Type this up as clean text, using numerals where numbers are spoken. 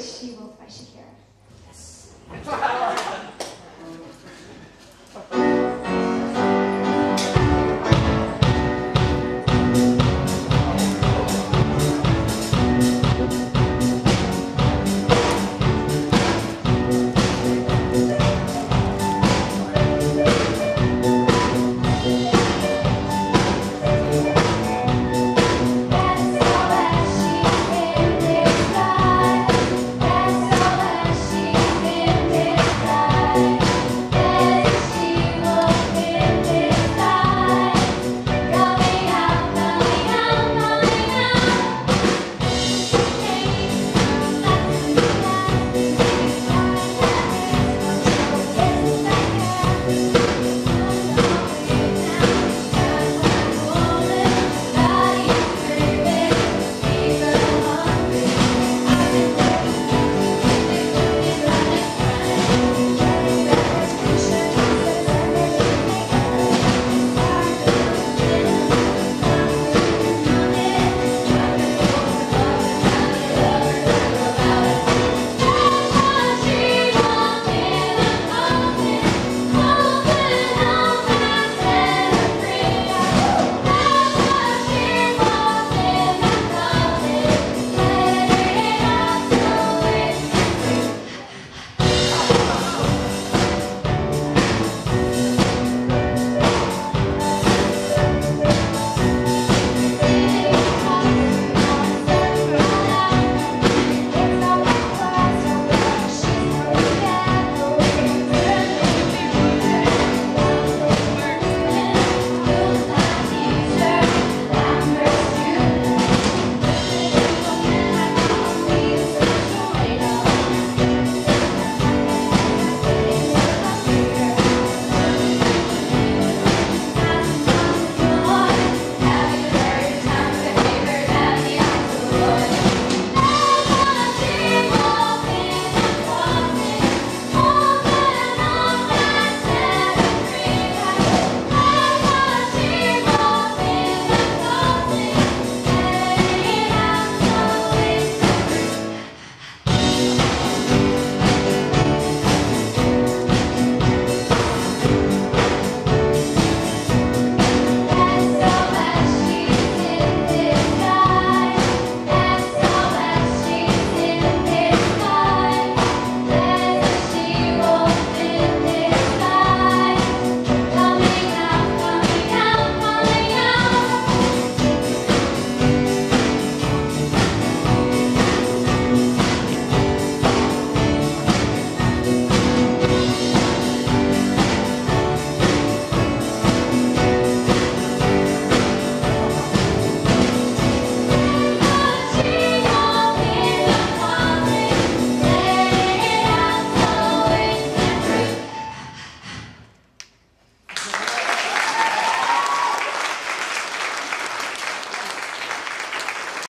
she will by Shakira. Yes.